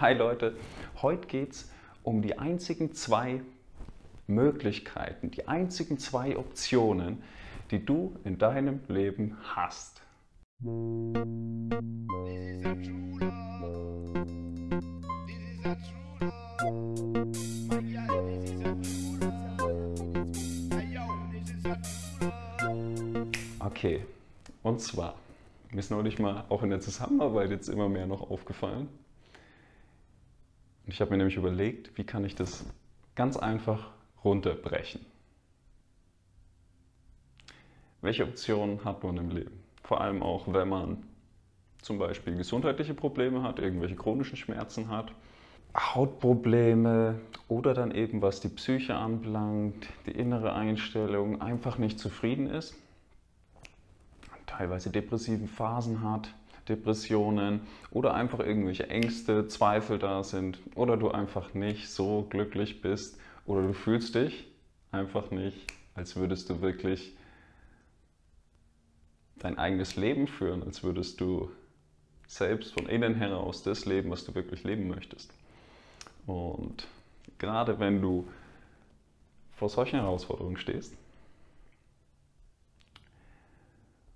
Hi Leute, heute geht es um die einzigen zwei Möglichkeiten, die einzigen zwei Optionen, die du in deinem Leben hast. Okay, und zwar, mir ist neulich mal auch in der Zusammenarbeit jetzt immer mehr noch aufgefallen. Ich habe mir nämlich überlegt, wie kann ich das ganz einfach runterbrechen. Welche Optionen hat man im Leben? Vor allem auch, wenn man zum Beispiel gesundheitliche Probleme hat, irgendwelche chronischen Schmerzen hat, Hautprobleme oder dann eben, was die Psyche anbelangt, die innere Einstellung, einfach nicht zufrieden ist, teilweise depressive Phasen hat. Depressionen oder einfach irgendwelche Ängste, Zweifel da sind oder du einfach nicht so glücklich bist oder du fühlst dich einfach nicht, als würdest du wirklich dein eigenes Leben führen, als würdest du selbst von innen heraus das leben, was du wirklich leben möchtest. Und gerade wenn du vor solchen Herausforderungen stehst,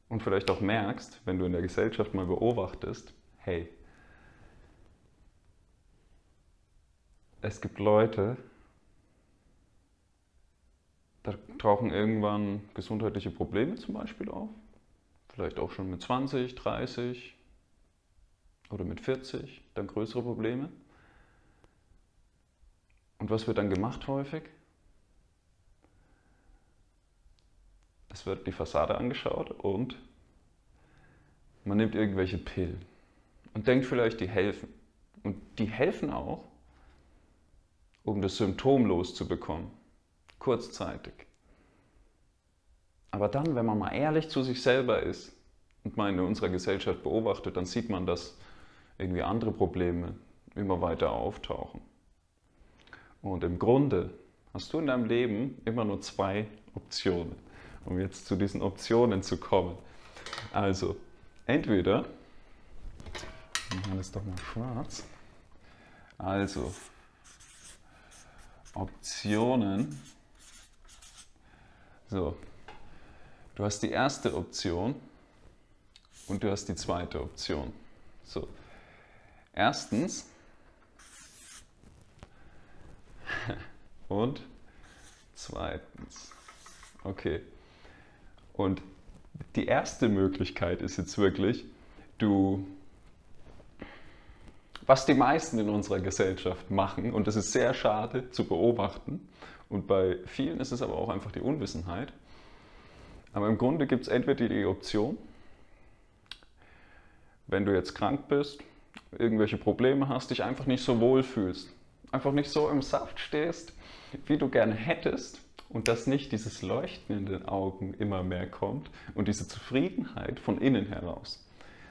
und vielleicht auch merkst, wenn du in der Gesellschaft mal beobachtest, hey, es gibt Leute, da tauchen irgendwann gesundheitliche Probleme zum Beispiel auf. Vielleicht auch schon mit 20, 30 oder mit 40, dann größere Probleme. Und was wird dann gemacht häufig? Es wird die Fassade angeschaut und man nimmt irgendwelche Pillen und denkt vielleicht, die helfen. Und die helfen auch, um das Symptom loszubekommen, kurzzeitig. Aber dann, wenn man mal ehrlich zu sich selber ist und mal in unserer Gesellschaft beobachtet, dann sieht man, dass irgendwie andere Probleme immer weiter auftauchen. Und im Grunde hast du in deinem Leben immer nur zwei Optionen. Um jetzt zu diesen Optionen zu kommen. Also, entweder, machen wir das doch mal schwarz, also Optionen, so, du hast die erste Option und du hast die zweite Option. So, erstens und zweitens, okay. Und die erste Möglichkeit ist jetzt wirklich, was die meisten in unserer Gesellschaft machen, und das ist sehr schade zu beobachten, und bei vielen ist es aber auch einfach die Unwissenheit, aber im Grunde gibt es entweder die Option, wenn du jetzt krank bist, irgendwelche Probleme hast, dich einfach nicht so wohl fühlst, einfach nicht so im Saft stehst, wie du gerne hättest, und dass nicht dieses Leuchten in den Augen immer mehr kommt und diese Zufriedenheit von innen heraus.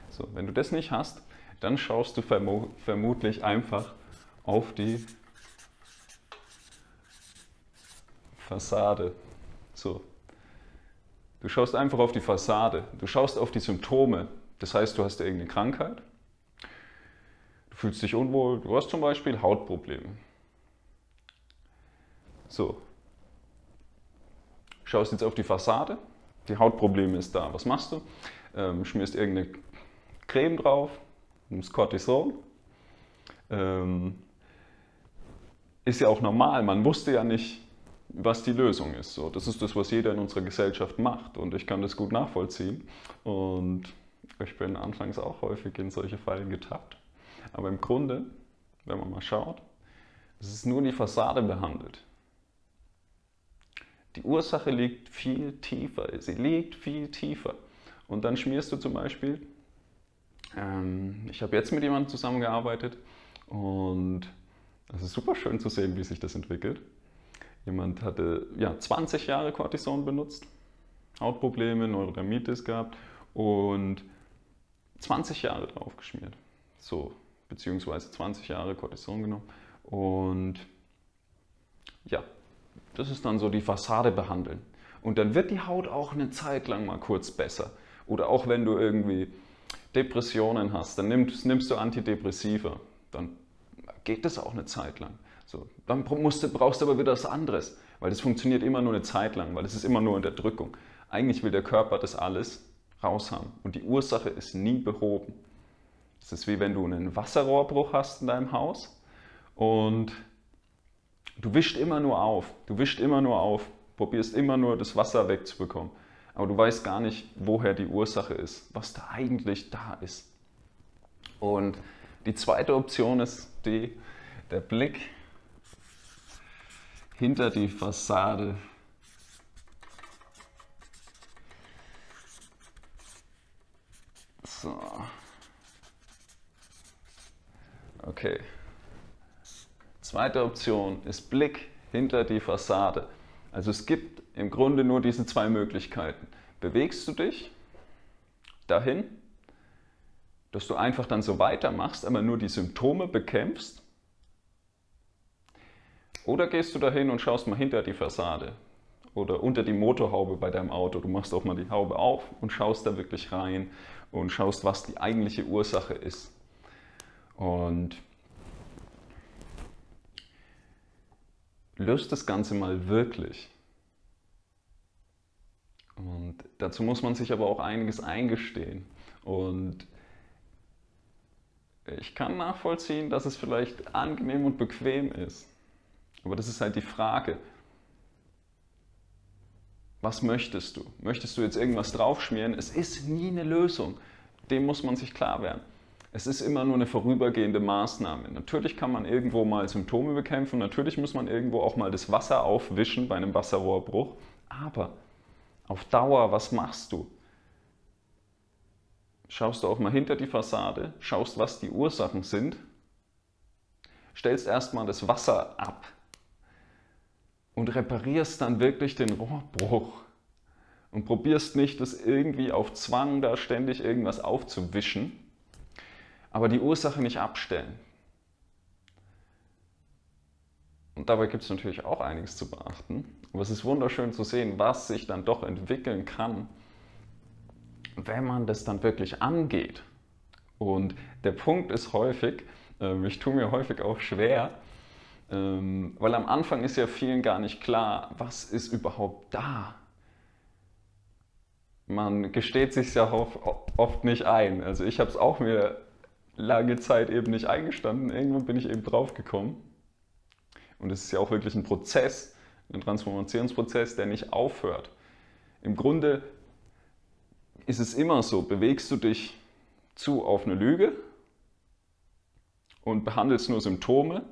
So, wenn du das nicht hast, dann schaust du vermutlich einfach auf die Fassade. So. Du schaust einfach auf die Fassade, du schaust auf die Symptome. Das heißt, du hast irgendeine Krankheit, du fühlst dich unwohl, du hast zum Beispiel Hautprobleme. So. Schaust jetzt auf die Fassade, die Hautprobleme ist da, was machst du? Schmierst irgendeine Creme drauf, nimmst Cortison. Ist ja auch normal, man wusste ja nicht, was die Lösung ist. So, das ist das, was jeder in unserer Gesellschaft macht, und ich kann das gut nachvollziehen. Und ich bin anfangs auch häufig in solche Fallen getappt. Aber im Grunde, wenn man mal schaut, es ist nur die Fassade behandelt. Die Ursache liegt viel tiefer, sie liegt viel tiefer. Und dann schmierst du zum Beispiel, ich habe jetzt mit jemandem zusammengearbeitet und es ist super schön zu sehen, wie sich das entwickelt. Jemand hatte 20 Jahre Cortison benutzt, Hautprobleme, Neurodermitis gehabt und 20 Jahre draufgeschmiert. So, beziehungsweise 20 Jahre Cortison genommen und ja. Das ist dann so die Fassade behandeln. Und dann wird die Haut auch eine Zeit lang mal kurz besser. Oder auch wenn du irgendwie Depressionen hast, dann nimmst du Antidepressiva. Dann geht das auch eine Zeit lang. So, dann brauchst du aber wieder was anderes, weil das funktioniert immer nur eine Zeit lang, weil das ist immer nur Unterdrückung. Eigentlich will der Körper das alles raus haben und die Ursache ist nie behoben. Das ist wie wenn du einen Wasserrohrbruch hast in deinem Haus und du wischst immer nur auf, probierst immer nur das Wasser wegzubekommen, aber du weißt gar nicht, woher die Ursache ist, was da eigentlich da ist. Und die zweite Option ist der Blick hinter die Fassade. So. Okay. Zweite Option ist Blick hinter die Fassade. Also es gibt im Grunde nur diese zwei Möglichkeiten. Bewegst du dich dahin, dass du einfach dann so weitermachst, aber nur die Symptome bekämpfst? Oder gehst du dahin und schaust mal hinter die Fassade oder unter die Motorhaube bei deinem Auto. Du machst auch mal die Haube auf und schaust da wirklich rein und schaust, was die eigentliche Ursache ist. Und löst das Ganze mal wirklich. Und dazu muss man sich aber auch einiges eingestehen. Und ich kann nachvollziehen, dass es vielleicht angenehm und bequem ist. Aber das ist halt die Frage, was möchtest du? Möchtest du jetzt irgendwas draufschmieren? Es ist nie eine Lösung. Dem muss man sich klar werden. Es ist immer nur eine vorübergehende Maßnahme. Natürlich kann man irgendwo mal Symptome bekämpfen, natürlich muss man irgendwo auch mal das Wasser aufwischen bei einem Wasserrohrbruch, aber auf Dauer, was machst du? Schaust du auch mal hinter die Fassade, schaust, was die Ursachen sind, stellst erstmal das Wasser ab und reparierst dann wirklich den Rohrbruch und probierst nicht, das irgendwie auf Zwang da ständig irgendwas aufzuwischen, aber die Ursache nicht abstellen. Und dabei gibt es natürlich auch einiges zu beachten. Aber es ist wunderschön zu sehen, was sich dann doch entwickeln kann, wenn man das dann wirklich angeht. Und der Punkt ist häufig, ich tue mir häufig auch schwer, weil am Anfang ist ja vielen gar nicht klar, was ist überhaupt da. Man gesteht sich ja oft nicht ein. Also ich habe es auch mir lange Zeit eben nicht eingestanden. Irgendwann bin ich eben drauf gekommen. Und es ist ja auch wirklich ein Prozess, ein Transformationsprozess, der nicht aufhört. Im Grunde ist es immer so, bewegst du dich zu auf eine Lüge und behandelst nur Symptome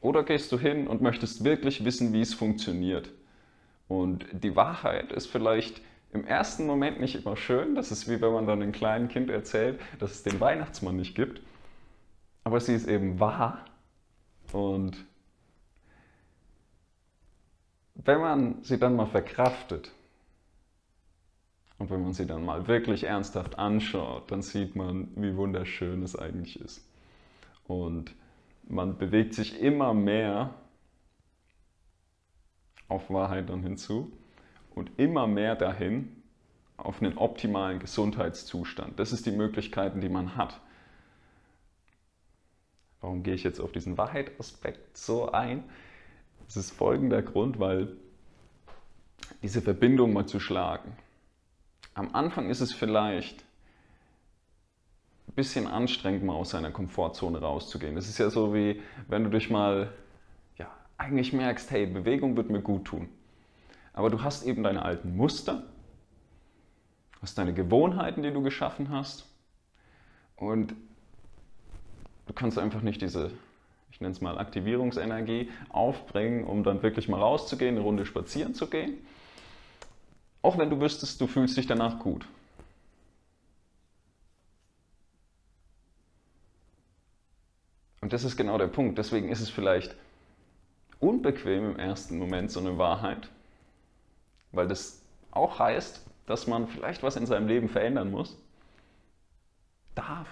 oder gehst du hin und möchtest wirklich wissen, wie es funktioniert. Und die Wahrheit ist vielleicht im ersten Moment nicht immer schön, das ist wie wenn man dann einem kleinen Kind erzählt, dass es den Weihnachtsmann nicht gibt, aber sie ist eben wahr. Und wenn man sie dann mal verkraftet und wenn man sie dann mal wirklich ernsthaft anschaut, dann sieht man, wie wunderschön es eigentlich ist. Und man bewegt sich immer mehr auf Wahrheit dann hinzu. Und immer mehr dahin auf einen optimalen Gesundheitszustand. Das ist die Möglichkeiten, die man hat. Warum gehe ich jetzt auf diesen Wahrheitsaspekt so ein? Das ist folgender Grund, weil diese Verbindung mal zu schlagen. Am Anfang ist es vielleicht ein bisschen anstrengend, mal aus seiner Komfortzone rauszugehen. Das ist ja so wie, wenn du dich mal eigentlich merkst, hey, Bewegung wird mir gut tun. Aber du hast eben deine alten Muster, hast deine Gewohnheiten, die du geschaffen hast und du kannst einfach nicht diese, ich nenne es mal Aktivierungsenergie, aufbringen, um dann wirklich mal rauszugehen, eine Runde spazieren zu gehen. Auch wenn du wüsstest, du fühlst dich danach gut. Und das ist genau der Punkt. Deswegen ist es vielleicht unbequem im ersten Moment, so eine Wahrheit. Weil das auch heißt, dass man vielleicht was in seinem Leben verändern muss. Darf,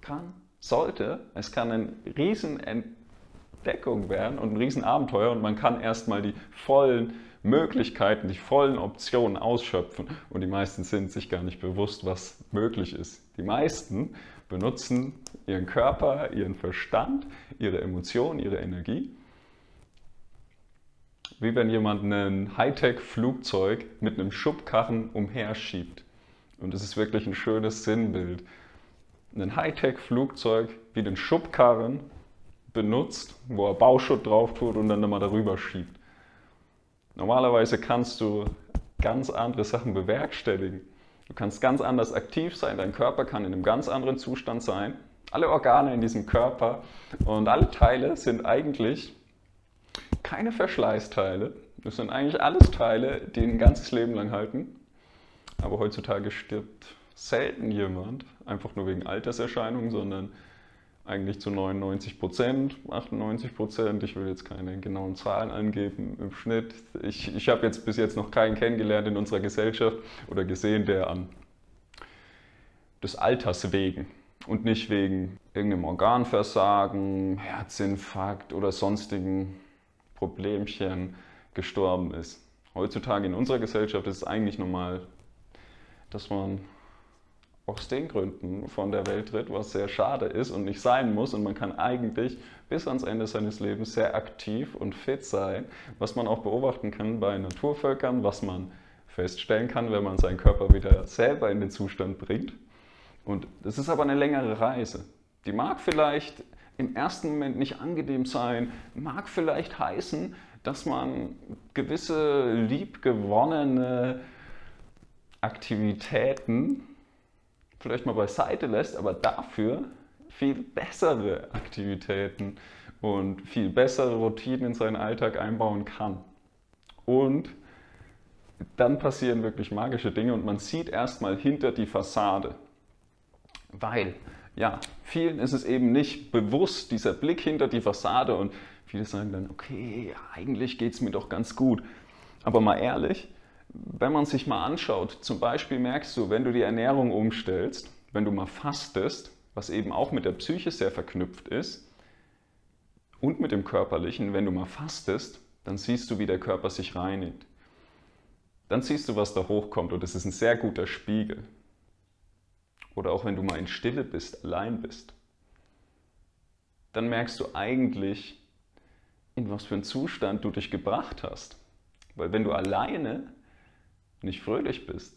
kann, sollte. Es kann eine Riesenentdeckung werden und ein Riesenabenteuer und man kann erstmal die vollen Möglichkeiten, die vollen Optionen ausschöpfen. Und die meisten sind sich gar nicht bewusst, was möglich ist. Die meisten benutzen ihren Körper, ihren Verstand, ihre Emotionen, ihre Energie. Wie wenn jemand ein Hightech-Flugzeug mit einem Schubkarren umherschiebt. Und das ist wirklich ein schönes Sinnbild. Ein Hightech-Flugzeug wie den Schubkarren benutzt, wo er Bauschutt drauf tut und dann nochmal darüber schiebt. Normalerweise kannst du ganz andere Sachen bewerkstelligen. Du kannst ganz anders aktiv sein, dein Körper kann in einem ganz anderen Zustand sein. Alle Organe in diesem Körper und alle Teile sind eigentlich keine Verschleißteile. Das sind eigentlich alles Teile, die ein ganzes Leben lang halten. Aber heutzutage stirbt selten jemand, einfach nur wegen Alterserscheinungen, sondern eigentlich zu 99%, 98%, ich will jetzt keine genauen Zahlen angeben im Schnitt. Ich habe jetzt bis jetzt noch keinen kennengelernt in unserer Gesellschaft oder gesehen, der an des Alters wegen und nicht wegen irgendeinem Organversagen, Herzinfarkt oder sonstigen Problemchen gestorben ist. Heutzutage in unserer Gesellschaft ist es eigentlich normal, dass man aus den Gründen von der Welt tritt, was sehr schade ist und nicht sein muss. Und man kann eigentlich bis ans Ende seines Lebens sehr aktiv und fit sein, was man auch beobachten kann bei Naturvölkern, was man feststellen kann, wenn man seinen Körper wieder selber in den Zustand bringt. Und das ist aber eine längere Reise. Die mag vielleicht im ersten Moment nicht angenehm sein, mag vielleicht heißen, dass man gewisse liebgewonnene Aktivitäten vielleicht mal beiseite lässt, aber dafür viel bessere Aktivitäten und viel bessere Routinen in seinen Alltag einbauen kann. Und dann passieren wirklich magische Dinge und man sieht erstmal hinter die Fassade. Weil, ja, vielen ist es eben nicht bewusst, dieser Blick hinter die Fassade, und viele sagen dann, okay, eigentlich geht es mir doch ganz gut. Aber mal ehrlich, wenn man sich mal anschaut, zum Beispiel merkst du, wenn du die Ernährung umstellst, wenn du mal fastest, was eben auch mit der Psyche sehr verknüpft ist und mit dem Körperlichen, wenn du mal fastest, dann siehst du, wie der Körper sich reinigt. Dann siehst du, was da hochkommt, und das ist ein sehr guter Spiegel. Oder auch wenn du mal in Stille bist, allein bist, dann merkst du eigentlich, in was für einen Zustand du dich gebracht hast. Weil wenn du alleine nicht fröhlich bist.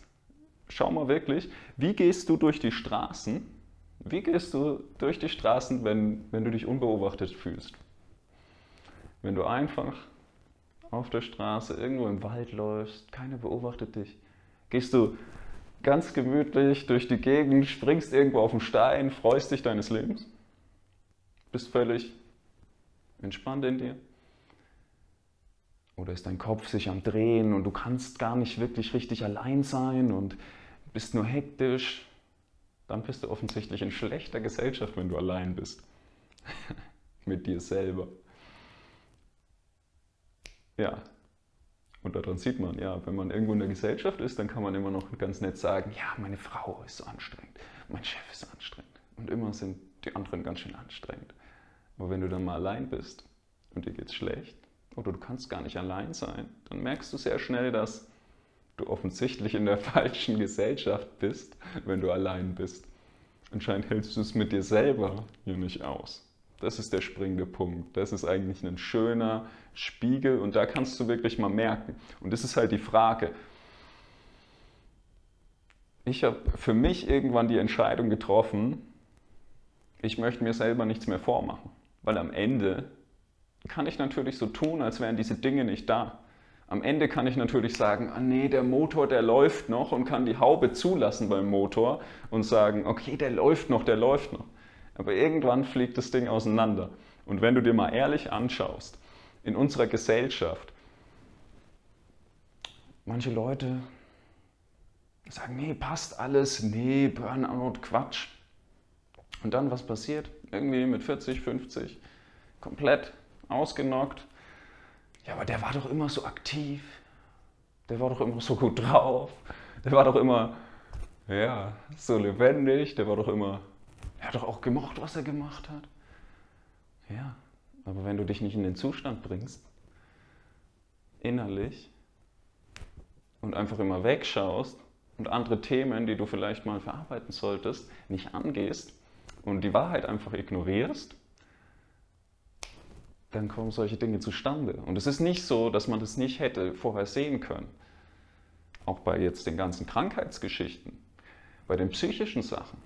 Schau mal wirklich, wie gehst du durch die Straßen? Wie gehst du durch die Straßen, wenn du dich unbeobachtet fühlst? Wenn du einfach auf der Straße irgendwo im Wald läufst, keiner beobachtet dich. Gehst du ganz gemütlich durch die Gegend, springst irgendwo auf den Stein, freust dich deines Lebens? Bist völlig entspannt in dir? Oder ist dein Kopf sich am Drehen und du kannst gar nicht wirklich richtig allein sein und bist nur hektisch? Dann bist du offensichtlich in schlechter Gesellschaft, wenn du allein bist. Mit dir selber. Ja, und daran sieht man, ja, wenn man irgendwo in der Gesellschaft ist, dann kann man immer noch ganz nett sagen, ja, meine Frau ist so anstrengend, mein Chef ist anstrengend. Und immer sind die anderen ganz schön anstrengend. Aber wenn du dann mal allein bist und dir geht's schlecht, oder du kannst gar nicht allein sein, dann merkst du sehr schnell, dass du offensichtlich in der falschen Gesellschaft bist, wenn du allein bist. Anscheinend hältst du es mit dir selber hier nicht aus. Das ist der springende Punkt. Das ist eigentlich ein schöner Spiegel und da kannst du wirklich mal merken. Und das ist halt die Frage. Ich habe für mich irgendwann die Entscheidung getroffen, ich möchte mir selber nichts mehr vormachen, weil am Ende kann ich natürlich so tun, als wären diese Dinge nicht da. Am Ende kann ich natürlich sagen, ah nee, der Motor, der läuft noch, und kann die Haube zulassen beim Motor und sagen, okay, der läuft noch, der läuft noch. Aber irgendwann fliegt das Ding auseinander. Und wenn du dir mal ehrlich anschaust, in unserer Gesellschaft, manche Leute sagen, nee, passt alles, nee, Burnout, Quatsch. Und dann, was passiert? Irgendwie mit 40, 50, komplett ausgenockt. Ja, aber der war doch immer so aktiv. Der war doch immer so gut drauf. Der war doch immer, ja, so lebendig. Der war doch immer, er hat doch auch gemocht, was er gemacht hat. Ja, aber wenn du dich nicht in den Zustand bringst, innerlich, und einfach immer wegschaust und andere Themen, die du vielleicht mal verarbeiten solltest, nicht angehst, und die Wahrheit einfach ignorierst, dann kommen solche Dinge zustande. Und es ist nicht so, dass man das nicht hätte vorher sehen können. Auch bei jetzt den ganzen Krankheitsgeschichten, bei den psychischen Sachen.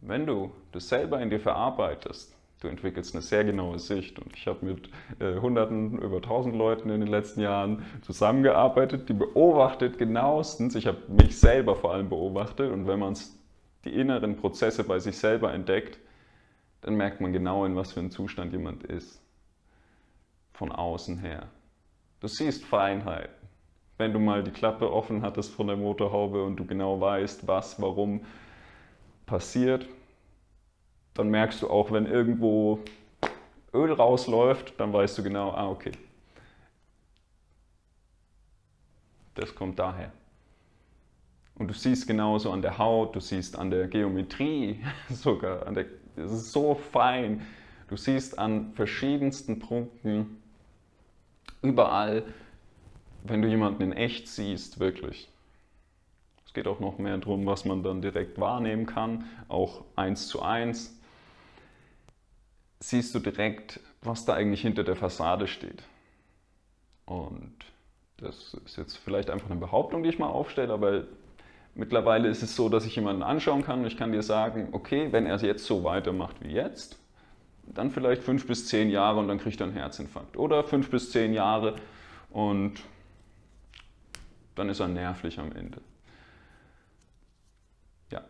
Wenn du das selber in dir verarbeitest, du entwickelst eine sehr genaue Sicht. Und ich habe mit Hunderten, über 1000 Leuten in den letzten Jahren zusammengearbeitet, die beobachtet genauestens. Ich habe mich selber vor allem beobachtet. Und wenn man die inneren Prozesse bei sich selber entdeckt, dann merkt man genau, in was für einem Zustand jemand ist. Von außen her. Du siehst Feinheit. Wenn du mal die Klappe offen hattest von der Motorhaube und du genau weißt, was, warum passiert, dann merkst du auch, wenn irgendwo Öl rausläuft, dann weißt du genau, ah, okay, das kommt daher. Und du siehst genauso an der Haut, du siehst an der Geometrie sogar, es ist so fein, du siehst an verschiedensten Punkten überall, wenn du jemanden in echt siehst, wirklich. Es geht auch noch mehr darum, was man dann direkt wahrnehmen kann, auch 1:1. Siehst du direkt, was da eigentlich hinter der Fassade steht. Und das ist jetzt vielleicht einfach eine Behauptung, die ich mal aufstelle, aber mittlerweile ist es so, dass ich jemanden anschauen kann und ich kann dir sagen, okay, wenn er jetzt so weitermacht wie jetzt, dann vielleicht 5 bis 10 Jahre und dann kriegt er einen Herzinfarkt. Oder 5 bis 10 Jahre und dann ist er nervlich am Ende. Ja,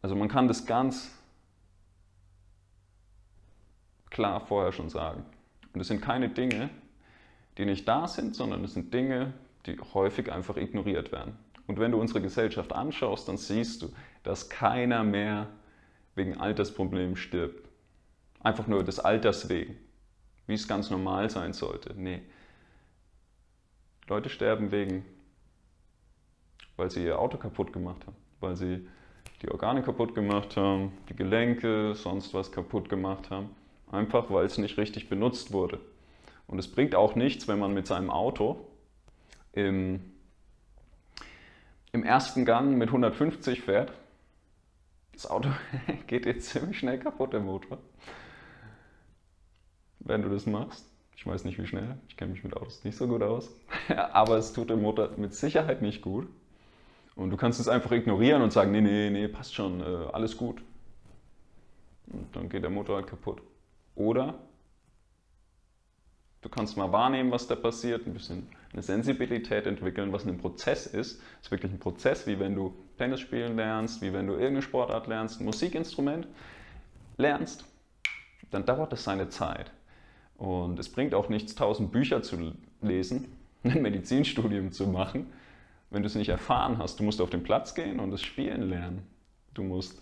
also man kann das ganz klar vorher schon sagen. Und es sind keine Dinge, die nicht da sind, sondern es sind Dinge, die häufig einfach ignoriert werden. Und wenn du unsere Gesellschaft anschaust, dann siehst du, dass keiner mehr wegen Altersproblemen stirbt. Einfach nur des Alters wegen, wie es ganz normal sein sollte. Nee, Leute sterben weil sie ihr Auto kaputt gemacht haben, weil sie die Organe kaputt gemacht haben, die Gelenke, sonst was kaputt gemacht haben. Einfach, weil es nicht richtig benutzt wurde. Und es bringt auch nichts, wenn man mit seinem Auto im ersten Gang mit 150 fährt. Das Auto geht jetzt ziemlich schnell kaputt, der Motor. Wenn du das machst. Ich weiß nicht, wie schnell. Ich kenne mich mit Autos nicht so gut aus. Aber es tut dem Motor mit Sicherheit nicht gut. Und du kannst es einfach ignorieren und sagen, nee, nee, nee, passt schon, alles gut. Und dann geht der Motor halt kaputt. Oder du kannst mal wahrnehmen, was da passiert, ein bisschen eine Sensibilität entwickeln, was ein Prozess ist. Es ist wirklich ein Prozess, wie wenn du Tennis spielen lernst, wie wenn du irgendeine Sportart lernst, ein Musikinstrument lernst, dann dauert das seine Zeit. Und es bringt auch nichts, 1000 Bücher zu lesen, ein Medizinstudium zu machen, wenn du es nicht erfahren hast. Du musst auf den Platz gehen und das Spielen lernen. Du musst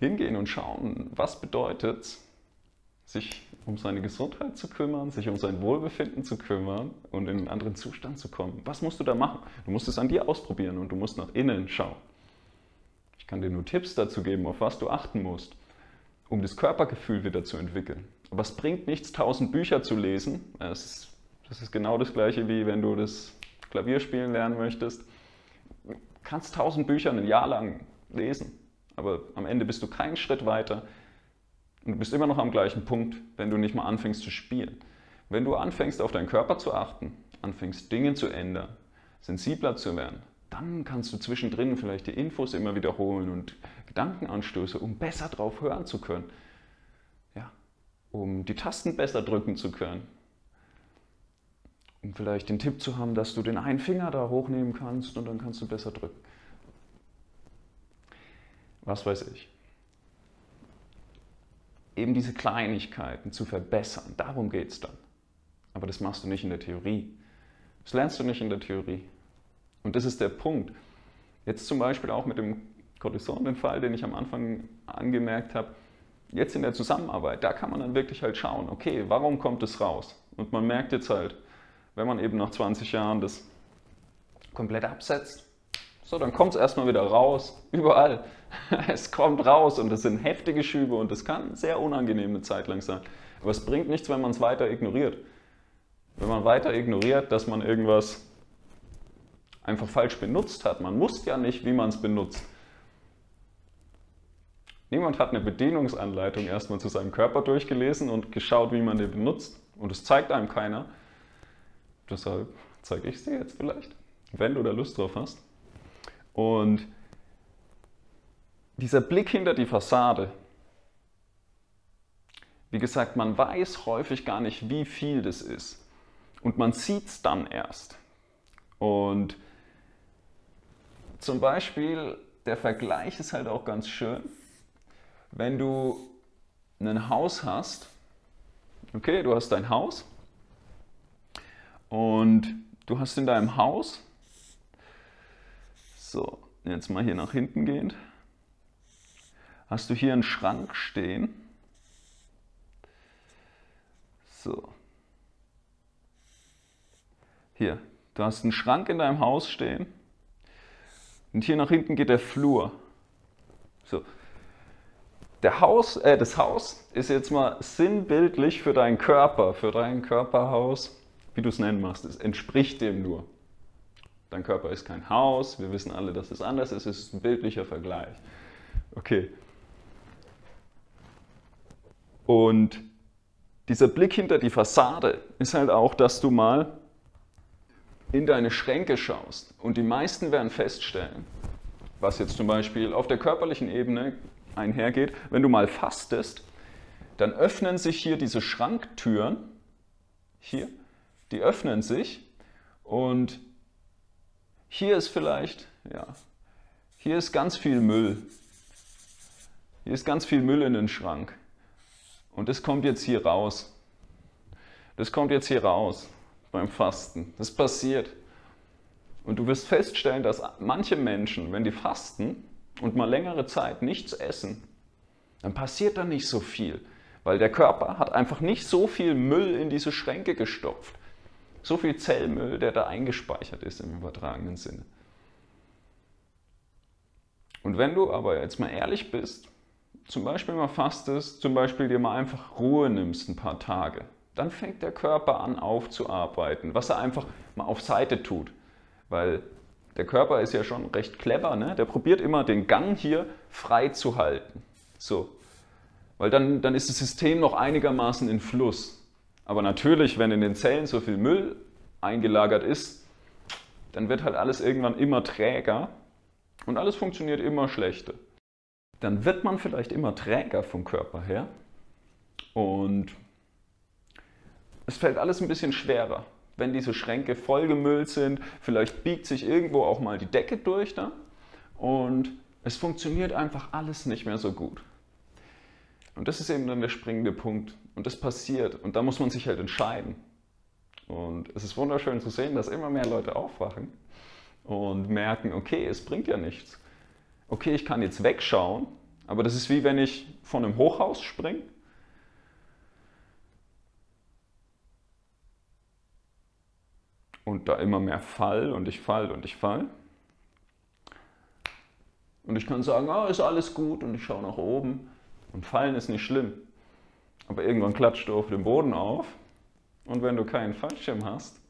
hingehen und schauen, was bedeutet es, sich um seine Gesundheit zu kümmern, sich um sein Wohlbefinden zu kümmern und in einen anderen Zustand zu kommen. Was musst du da machen? Du musst es an dir ausprobieren und du musst nach innen schauen. Ich kann dir nur Tipps dazu geben, auf was du achten musst, um das Körpergefühl wieder zu entwickeln. Aber es bringt nichts, 1000 Bücher zu lesen. Das ist genau das Gleiche, wie wenn du das Klavierspielen lernen möchtest. Du kannst 1000 Bücher ein Jahr lang lesen, aber am Ende bist du keinen Schritt weiter. Und du bist immer noch am gleichen Punkt, wenn du nicht mal anfängst zu spielen. Wenn du anfängst, auf deinen Körper zu achten, anfängst, Dinge zu ändern, sensibler zu werden, dann kannst du zwischendrin vielleicht die Infos immer wiederholen und Gedankenanstöße, um besser drauf hören zu können. Ja, um die Tasten besser drücken zu können. Um vielleicht den Tipp zu haben, dass du den einen Finger da hochnehmen kannst und dann kannst du besser drücken. Was weiß ich. Eben diese Kleinigkeiten zu verbessern, darum geht es dann. Aber das machst du nicht in der Theorie. Das lernst du nicht in der Theorie. Und das ist der Punkt. Jetzt zum Beispiel auch mit dem Cortison, den Fall, den ich am Anfang angemerkt habe, jetzt in der Zusammenarbeit, da kann man dann wirklich halt schauen, okay, warum kommt es raus? Und man merkt jetzt halt, wenn man eben nach 20 Jahren das komplett absetzt, so, dann kommt es erstmal wieder raus, überall. Es kommt raus und das sind heftige Schübe und das kann sehr unangenehm eine Zeit lang sein. Aber es bringt nichts, wenn man es weiter ignoriert. Wenn man weiter ignoriert, dass man irgendwas einfach falsch benutzt hat. Man wusste ja nicht, wie man es benutzt. Niemand hat eine Bedienungsanleitung erstmal zu seinem Körper durchgelesen und geschaut, wie man den benutzt. Und das zeigt einem keiner. Deshalb zeige ich es dir jetzt vielleicht, wenn du da Lust drauf hast. Und dieser Blick hinter die Fassade, wie gesagt, man weiß häufig gar nicht, wie viel das ist. Und man sieht es dann erst. Und zum Beispiel, der Vergleich ist halt auch ganz schön, wenn du ein Haus hast, okay, du hast dein Haus und du hast in deinem Haus, so, jetzt mal hier nach hinten gehend, hast du hier einen Schrank stehen, so, hier, du hast einen Schrank in deinem Haus stehen. Und hier nach hinten geht der Flur. So. Das Haus ist jetzt mal sinnbildlich für deinen Körper, für dein Körperhaus, wie du es nennen machst. Es entspricht dem nur. Dein Körper ist kein Haus, wir wissen alle, dass es anders ist, es ist ein bildlicher Vergleich. Okay. Und dieser Blick hinter die Fassade ist halt auch, dass du mal in deine Schränke schaust und die meisten werden feststellen, was jetzt zum Beispiel auf der körperlichen Ebene einhergeht, wenn du mal fastest, dann öffnen sich hier diese Schranktüren, hier, die öffnen sich und hier ist vielleicht, ja, hier ist ganz viel Müll. Hier ist ganz viel Müll in den Schrank und das kommt jetzt hier raus. Das kommt jetzt hier raus. Beim Fasten. Das passiert. Und du wirst feststellen, dass manche Menschen, wenn die fasten und mal längere Zeit nichts essen, dann passiert da nicht so viel, weil der Körper hat einfach nicht so viel Müll in diese Schränke gestopft. So viel Zellmüll, der da eingespeichert ist im übertragenen Sinne. Und wenn du aber jetzt mal ehrlich bist, zum Beispiel mal fastest, zum Beispiel dir mal einfach Ruhe nimmst ein paar Tage, dann fängt der Körper an aufzuarbeiten, was er einfach mal auf Seite tut. Weil der Körper ist ja schon recht clever, ne? Der probiert immer den Gang hier frei zu halten. So. Weil dann ist das System noch einigermaßen in Fluss. Aber natürlich, wenn in den Zellen so viel Müll eingelagert ist, dann wird halt alles irgendwann immer träger und alles funktioniert immer schlechter. Dann wird man vielleicht immer träger vom Körper her und es fällt alles ein bisschen schwerer, wenn diese Schränke vollgemüllt sind. Vielleicht biegt sich irgendwo auch mal die Decke durch da und es funktioniert einfach alles nicht mehr so gut. Und das ist eben dann der springende Punkt und das passiert und da muss man sich halt entscheiden. Und es ist wunderschön zu sehen, dass immer mehr Leute aufwachen und merken, okay, es bringt ja nichts. Okay, ich kann jetzt wegschauen, aber das ist wie wenn ich von einem Hochhaus springe. Und da immer mehr fall und ich fall und ich fall. Und ich kann sagen, oh, ist alles gut und ich schaue nach oben. Und fallen ist nicht schlimm. Aber irgendwann klatscht du auf den Boden auf. Und wenn du keinen Fallschirm hast,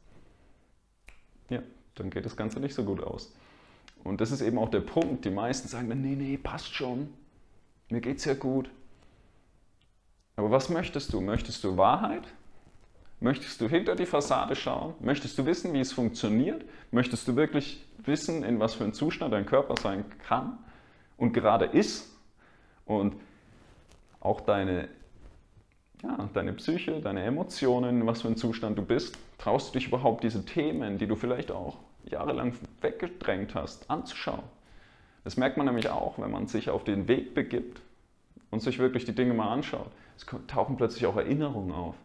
ja, dann geht das Ganze nicht so gut aus. Und das ist eben auch der Punkt. Die meisten sagen dann, nee, nee, passt schon. Mir geht's ja gut. Aber was möchtest du? Möchtest du Wahrheit? Möchtest du hinter die Fassade schauen? Möchtest du wissen, wie es funktioniert? Möchtest du wirklich wissen, in was für einem Zustand dein Körper sein kann und gerade ist? Und auch deine, ja, deine Psyche, deine Emotionen, in was für einem Zustand du bist? Traust du dich überhaupt, diese Themen, die du vielleicht auch jahrelang weggedrängt hast, anzuschauen? Das merkt man nämlich auch, wenn man sich auf den Weg begibt und sich wirklich die Dinge mal anschaut. Es tauchen plötzlich auch Erinnerungen auf.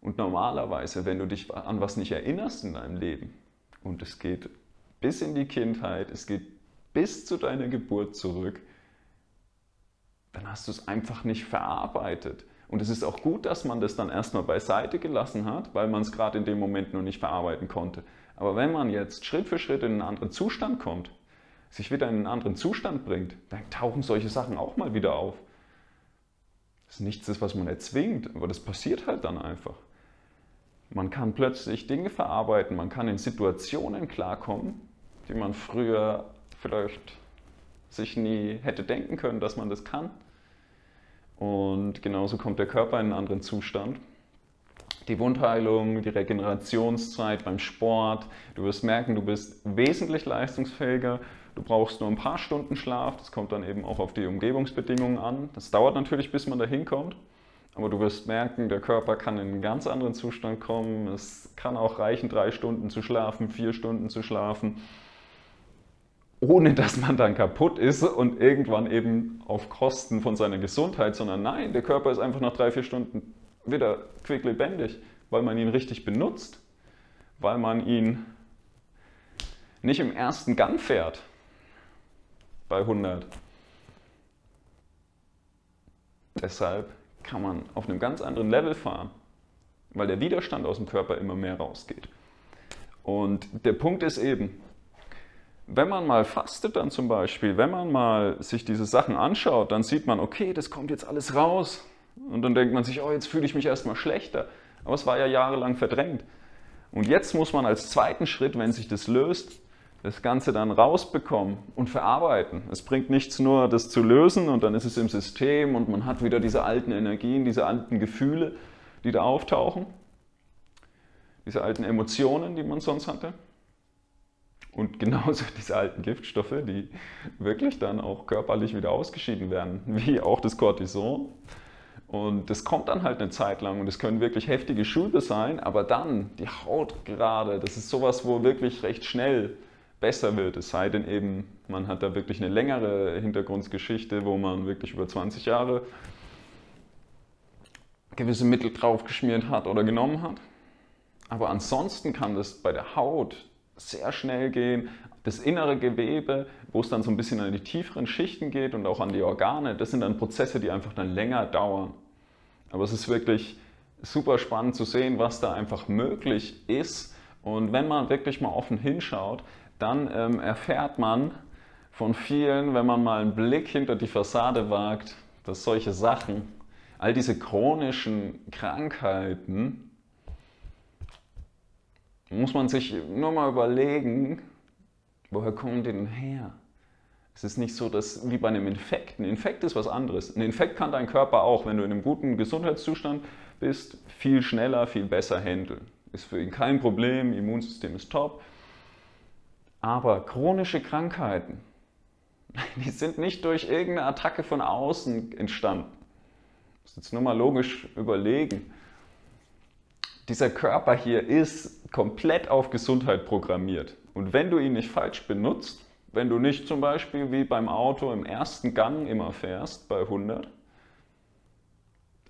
Und normalerweise, wenn du dich an was nicht erinnerst in deinem Leben, und es geht bis in die Kindheit, es geht bis zu deiner Geburt zurück, dann hast du es einfach nicht verarbeitet. Und es ist auch gut, dass man das dann erstmal beiseite gelassen hat, weil man es gerade in dem Moment noch nicht verarbeiten konnte. Aber wenn man jetzt Schritt für Schritt in einen anderen Zustand kommt, sich wieder in einen anderen Zustand bringt, dann tauchen solche Sachen auch mal wieder auf. Das ist nichts, was man erzwingt, aber das passiert halt dann einfach. Man kann plötzlich Dinge verarbeiten, man kann in Situationen klarkommen, die man früher vielleicht sich nie hätte denken können, dass man das kann. Und genauso kommt der Körper in einen anderen Zustand. Die Wundheilung, die Regenerationszeit beim Sport. Du wirst merken, du bist wesentlich leistungsfähiger. Du brauchst nur ein paar Stunden Schlaf. Das kommt dann eben auch auf die Umgebungsbedingungen an. Das dauert natürlich, bis man da hinkommt. Aber du wirst merken, der Körper kann in einen ganz anderen Zustand kommen. Es kann auch reichen, 3 Stunden zu schlafen, 4 Stunden zu schlafen, ohne dass man dann kaputt ist und irgendwann eben auf Kosten von seiner Gesundheit, sondern nein, der Körper ist einfach nach 3, 4 Stunden wieder quicklebendig, weil man ihn richtig benutzt, weil man ihn nicht im ersten Gang fährt bei 100. Deshalb kann man auf einem ganz anderen Level fahren, weil der Widerstand aus dem Körper immer mehr rausgeht. Und der Punkt ist eben, wenn man mal fastet dann zum Beispiel, wenn man mal sich diese Sachen anschaut, dann sieht man, okay, das kommt jetzt alles raus. Und dann denkt man sich, oh, jetzt fühle ich mich erstmal schlechter. Aber es war ja jahrelang verdrängt. Und jetzt muss man als zweiten Schritt, wenn sich das löst, das Ganze dann rausbekommen und verarbeiten. Es bringt nichts nur, das zu lösen und dann ist es im System und man hat wieder diese alten Energien, diese alten Gefühle, die da auftauchen. Diese alten Emotionen, die man sonst hatte. Und genauso diese alten Giftstoffe, die wirklich dann auch körperlich wieder ausgeschieden werden, wie auch das Cortison. Und das kommt dann halt eine Zeit lang und es können wirklich heftige Schübe sein, aber dann die Haut gerade, das ist sowas, wo wirklich recht schnell besser wird. Es sei denn eben, man hat da wirklich eine längere Hintergrundgeschichte, wo man wirklich über 20 Jahre gewisse Mittel draufgeschmiert hat oder genommen hat. Aber ansonsten kann das bei der Haut sehr schnell gehen. Das innere Gewebe, wo es dann so ein bisschen an die tieferen Schichten geht und auch an die Organe, das sind dann Prozesse, die einfach dann länger dauern. Aber es ist wirklich super spannend zu sehen, was da einfach möglich ist. Und wenn man wirklich mal offen hinschaut, dann erfährt man von vielen, wenn man mal einen Blick hinter die Fassade wagt, dass solche Sachen, all diese chronischen Krankheiten, muss man sich nur mal überlegen, woher kommen die denn her? Es ist nicht so, dass wie bei einem Infekt. Ein Infekt ist was anderes. Ein Infekt kann dein Körper auch, wenn du in einem guten Gesundheitszustand bist, viel schneller, viel besser handeln. Ist für ihn kein Problem, Immunsystem ist top. Aber chronische Krankheiten, die sind nicht durch irgendeine Attacke von außen entstanden. Das ist jetzt nur mal logisch überlegen. Dieser Körper hier ist komplett auf Gesundheit programmiert. Und wenn du ihn nicht falsch benutzt, wenn du nicht zum Beispiel wie beim Auto im ersten Gang immer fährst, bei 100,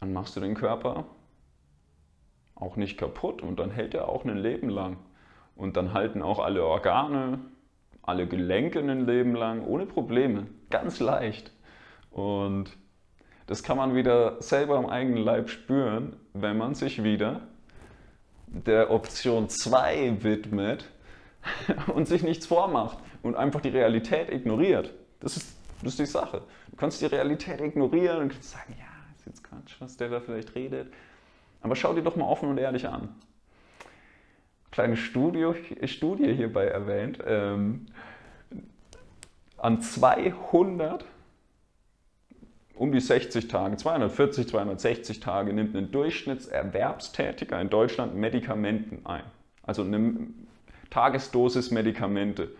dann machst du den Körper auch nicht kaputt und dann hält er auch ein Leben lang. Und dann halten auch alle Organe, alle Gelenke ein Leben lang, ohne Probleme, ganz leicht. Und das kann man wieder selber am eigenen Leib spüren, wenn man sich wieder der Option 2 widmet und sich nichts vormacht und einfach die Realität ignoriert. Das ist die Sache. Du kannst die Realität ignorieren und kannst sagen, ja, ist jetzt Quatsch, was der da vielleicht redet. Aber schau dir doch mal offen und ehrlich an. Kleine Studie hierbei erwähnt. An 200, um die 60 Tage, 240, 260 Tage nimmt ein Durchschnittserwerbstätiger in Deutschland Medikamenten ein. Also eine Tagesdosis Medikamente,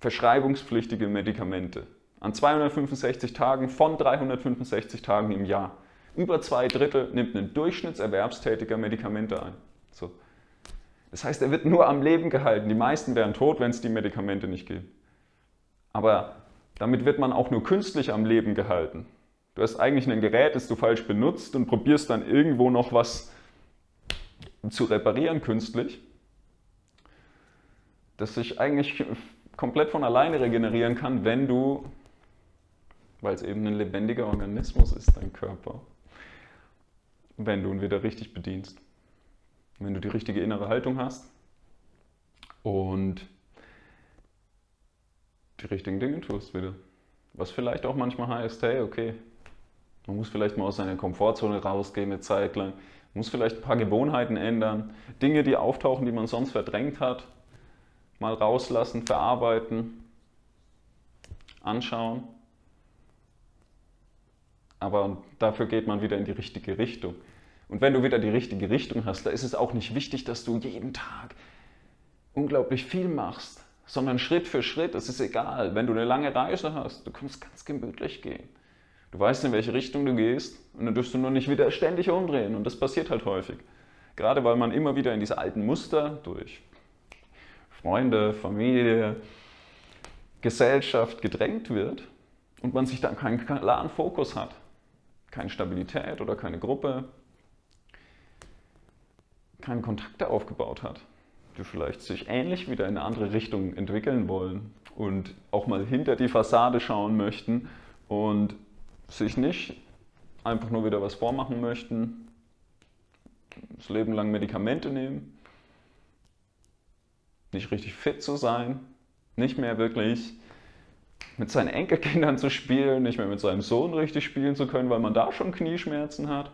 verschreibungspflichtige Medikamente. An 265 Tagen von 365 Tagen im Jahr. Über 2 Drittel nimmt ein Durchschnittserwerbstätiger Medikamente ein. So. Das heißt, er wird nur am Leben gehalten. Die meisten wären tot, wenn es die Medikamente nicht gäbe. Aber damit wird man auch nur künstlich am Leben gehalten. Du hast eigentlich ein Gerät, das du falsch benutzt und probierst dann irgendwo noch was zu reparieren künstlich, das sich eigentlich komplett von alleine regenerieren kann, wenn du, weil es eben ein lebendiger Organismus ist, dein Körper, wenn du ihn wieder richtig bedienst, wenn du die richtige innere Haltung hast und die richtigen Dinge tust wieder. Was vielleicht auch manchmal heißt, hey, okay, man muss vielleicht mal aus seiner Komfortzone rausgehen eine Zeit lang, muss vielleicht ein paar Gewohnheiten ändern, Dinge, die auftauchen, die man sonst verdrängt hat, mal rauslassen, verarbeiten, anschauen. Aber dafür geht man wieder in die richtige Richtung. Und wenn du wieder die richtige Richtung hast, da ist es auch nicht wichtig, dass du jeden Tag unglaublich viel machst, sondern Schritt für Schritt, es ist egal. Wenn du eine lange Reise hast, du kannst ganz gemütlich gehen. Du weißt, in welche Richtung du gehst und dann darfst du nur nicht wieder ständig umdrehen. Und das passiert halt häufig. Gerade weil man immer wieder in diese alten Muster durch Freunde, Familie, Gesellschaft gedrängt wird und man sich dann keinen klaren Fokus hat. Keine Stabilität oder keine Gruppe, keine Kontakte aufgebaut hat, die vielleicht sich ähnlich wieder in eine andere Richtung entwickeln wollen und auch mal hinter die Fassade schauen möchten und sich nicht einfach nur wieder was vormachen möchten, das Leben lang Medikamente nehmen, nicht richtig fit zu sein, nicht mehr wirklich mit seinen Enkelkindern zu spielen, nicht mehr mit seinem Sohn richtig spielen zu können, weil man da schon Knieschmerzen hat.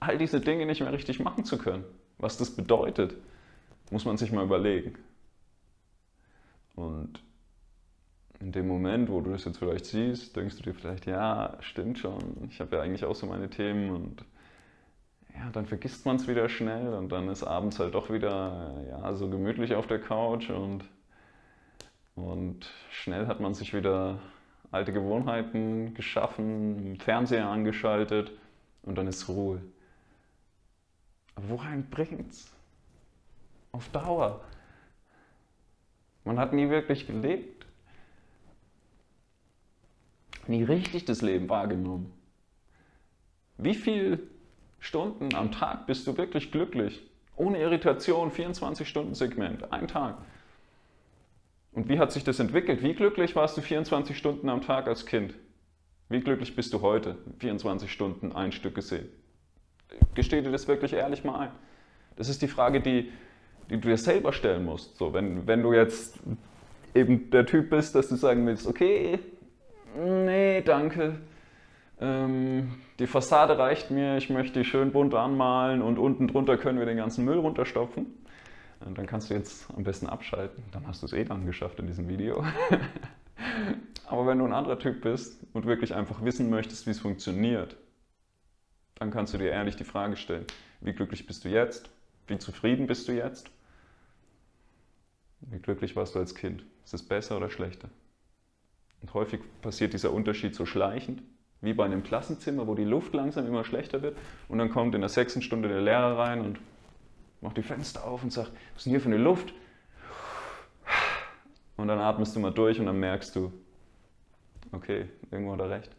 All diese Dinge nicht mehr richtig machen zu können. Was das bedeutet, muss man sich mal überlegen. Und in dem Moment, wo du das jetzt vielleicht siehst, denkst du dir vielleicht, ja, stimmt schon, ich habe ja eigentlich auch so meine Themen und ja, dann vergisst man es wieder schnell und dann ist abends halt doch wieder ja, so gemütlich auf der Couch und schnell hat man sich wieder alte Gewohnheiten geschaffen, Fernseher angeschaltet und dann ist Ruhe. Aber woran bringt's? Auf Dauer. Man hat nie wirklich gelebt. Nie richtig das Leben wahrgenommen. Wie viele Stunden am Tag bist du wirklich glücklich? Ohne Irritation, 24-Stunden-Segment, ein Tag. Und wie hat sich das entwickelt? Wie glücklich warst du 24 Stunden am Tag als Kind? Wie glücklich bist du heute? 24 Stunden, ein Stück gesehen. Gesteh dir das wirklich ehrlich mal ein. Das ist die Frage, die du dir selber stellen musst. So, wenn du jetzt eben der Typ bist, dass du sagen willst, okay, nee, danke, die Fassade reicht mir, ich möchte die schön bunt anmalen und unten drunter können wir den ganzen Müll runterstopfen. Und dann kannst du jetzt am besten abschalten, dann hast du es eh dann geschafft in diesem Video. Aber wenn du ein anderer Typ bist und wirklich einfach wissen möchtest, wie es funktioniert, dann kannst du dir ehrlich die Frage stellen, wie glücklich bist du jetzt? Wie zufrieden bist du jetzt? Wie glücklich warst du als Kind? Ist es besser oder schlechter? Und häufig passiert dieser Unterschied so schleichend, wie bei einem Klassenzimmer, wo die Luft langsam immer schlechter wird und dann kommt in der 6. Stunde der Lehrer rein und macht die Fenster auf und sagt, was ist denn hier für eine Luft? Und dann atmest du mal durch und dann merkst du, okay, irgendwo hat er recht.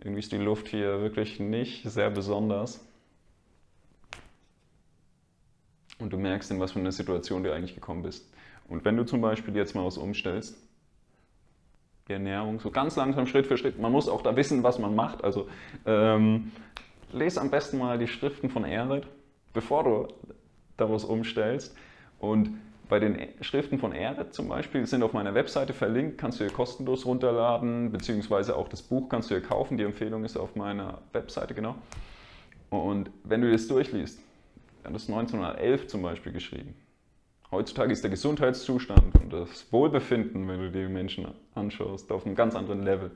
Irgendwie ist die Luft hier wirklich nicht sehr besonders. Und du merkst, in was für eine Situation du eigentlich gekommen bist. Und wenn du zum Beispiel jetzt mal was umstellst, die Ernährung, so ganz langsam, Schritt für Schritt, man muss auch da wissen, was man macht. Also lese am besten mal die Schriften von Ehrlich, bevor du daraus umstellst. Und bei den Schriften von Ehrlich zum Beispiel sind auf meiner Webseite verlinkt, kannst du dir kostenlos runterladen, beziehungsweise auch das Buch kannst du dir kaufen, die Empfehlung ist auf meiner Webseite, genau. Und wenn du das durchliest, dann ist 1911 zum Beispiel geschrieben. Heutzutage ist der Gesundheitszustand und das Wohlbefinden, wenn du die Menschen anschaust, auf einem ganz anderen Level.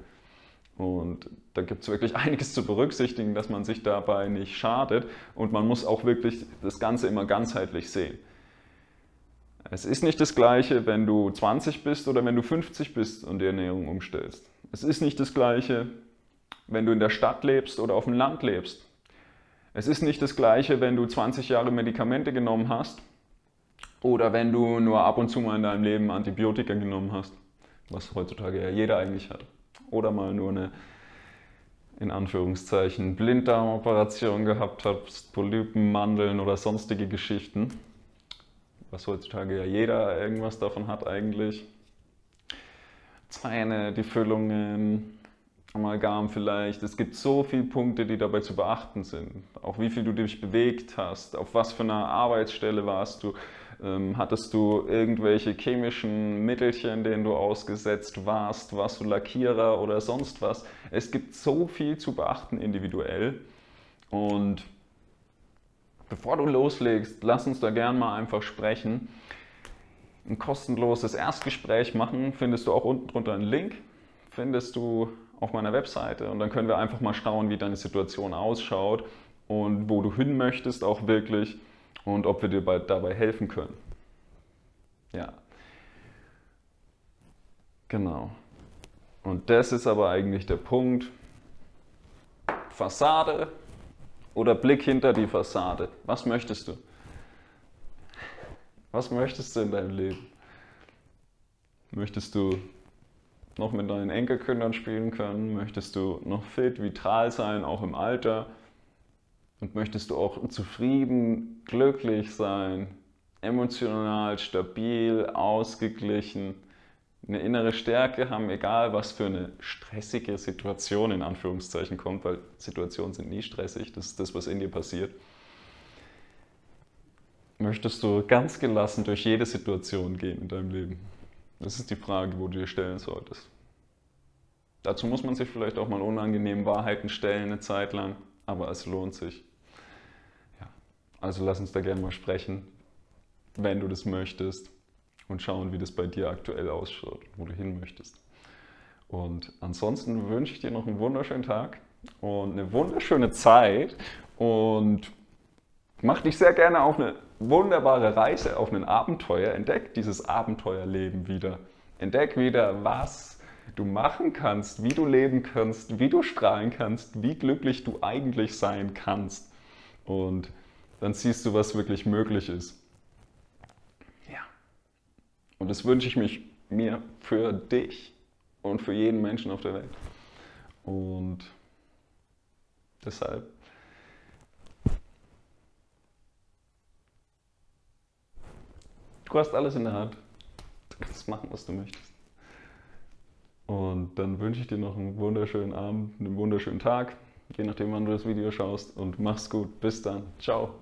Und da gibt es wirklich einiges zu berücksichtigen, dass man sich dabei nicht schadet und man muss auch wirklich das Ganze immer ganzheitlich sehen. Es ist nicht das Gleiche, wenn du 20 bist oder wenn du 50 bist und die Ernährung umstellst. Es ist nicht das Gleiche, wenn du in der Stadt lebst oder auf dem Land lebst. Es ist nicht das Gleiche, wenn du 20 Jahre Medikamente genommen hast oder wenn du nur ab und zu mal in deinem Leben Antibiotika genommen hast, was heutzutage ja jeder eigentlich hat. Oder mal nur eine, in Anführungszeichen, Blinddarmoperation gehabt hast, Polypen, Mandeln oder sonstige Geschichten. Was heutzutage ja jeder irgendwas davon hat eigentlich. Zähne, die Füllungen, Amalgam vielleicht. Es gibt so viele Punkte, die dabei zu beachten sind. Auch wie viel du dich bewegt hast, auf was für einer Arbeitsstelle warst du, hattest du irgendwelche chemischen Mittelchen, denen du ausgesetzt warst, warst du Lackierer oder sonst was. Es gibt so viel zu beachten individuell und bevor du loslegst, lass uns da gern mal einfach sprechen. Ein kostenloses Erstgespräch machen, findest du auch unten drunter einen Link. Findest du auf meiner Webseite und dann können wir einfach mal schauen, wie deine Situation ausschaut und wo du hin möchtest auch wirklich und ob wir dir dabei helfen können. Ja, genau. Und das ist aber eigentlich der Punkt. Fassade oder Blick hinter die Fassade. Was möchtest du? Was möchtest du in deinem Leben? Möchtest du noch mit deinen Enkelkindern spielen können? Möchtest du noch fit, vital sein, auch im Alter? Und möchtest du auch zufrieden, glücklich sein, emotional, stabil, ausgeglichen, eine innere Stärke haben, egal was für eine stressige Situation in Anführungszeichen kommt, weil Situationen sind nie stressig, das ist das, was in dir passiert. Möchtest du ganz gelassen durch jede Situation gehen in deinem Leben? Das ist die Frage, wo du dir stellen solltest. Dazu muss man sich vielleicht auch mal unangenehmen Wahrheiten stellen eine Zeit lang, aber es lohnt sich. Ja. Also lass uns da gerne mal sprechen, wenn du das möchtest. Und schauen, wie das bei dir aktuell ausschaut, wo du hin möchtest. Und ansonsten wünsche ich dir noch einen wunderschönen Tag und eine wunderschöne Zeit und mach dich sehr gerne auf eine wunderbare Reise, auf ein Abenteuer. Entdeck dieses Abenteuerleben wieder. Entdeck wieder, was du machen kannst, wie du leben kannst, wie du strahlen kannst, wie glücklich du eigentlich sein kannst. Und dann siehst du, was wirklich möglich ist. Und das wünsche ich mir für dich und für jeden Menschen auf der Welt. Und deshalb du hast alles in der Hand. Du kannst machen, was du möchtest. Und dann wünsche ich dir noch einen wunderschönen Abend, einen wunderschönen Tag, je nachdem, wann du das Video schaust. Und mach's gut. Bis dann. Ciao.